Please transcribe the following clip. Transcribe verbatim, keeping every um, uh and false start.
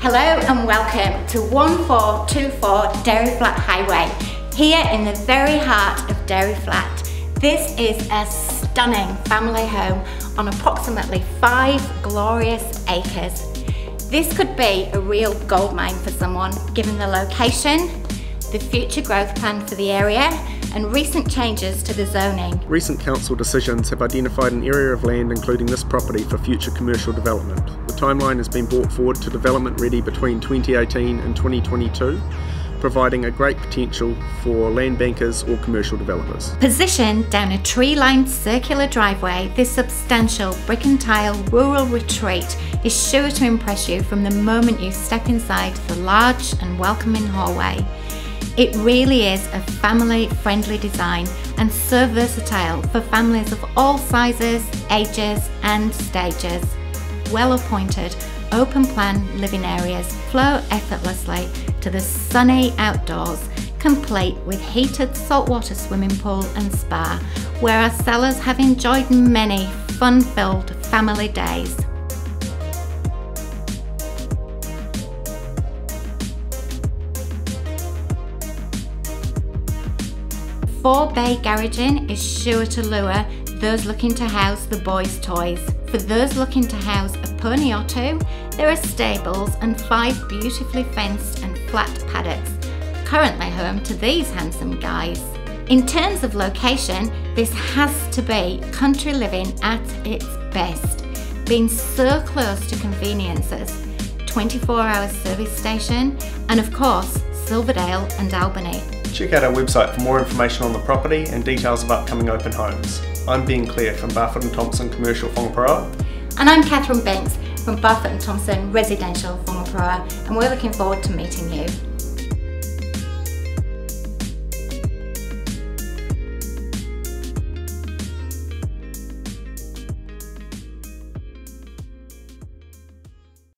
Hello and welcome to one four two four Dairy Flat Highway, here in the very heart of Dairy Flat. This is a stunning family home on approximately five glorious acres. This could be a real goldmine for someone, given the location, the future growth plan for the area, and recent changes to the zoning. Recent council decisions have identified an area of land including this property for future commercial development. The timeline has been brought forward to development ready between twenty eighteen and twenty twenty-two, providing a great potential for land bankers or commercial developers. Positioned down a tree-lined circular driveway, this substantial brick and tile rural retreat is sure to impress you from the moment you step inside the large and welcoming hallway. It really is a family-friendly design and so versatile for families of all sizes, ages and stages. Well-appointed, open-plan living areas flow effortlessly to the sunny outdoors, complete with heated saltwater swimming pool and spa, where our sellers have enjoyed many fun-filled family days. Four-bay garaging is sure to lure those looking to house the boys' toys. For those looking to house a pony or two, there are stables and five beautifully fenced and flat paddocks, currently home to these handsome guys. In terms of location, this has to be country living at its best, being so close to conveniences, twenty-four hour service station, and of course, Silverdale and Albany. Check out our website for more information on the property and details of upcoming open homes. I'm Ben Clear from Barfoot and Thompson Commercial Whangaparaoa. And I'm Kathryn Binks from Barfoot and Thompson Residential Whangaparaoa, and we're looking forward to meeting you.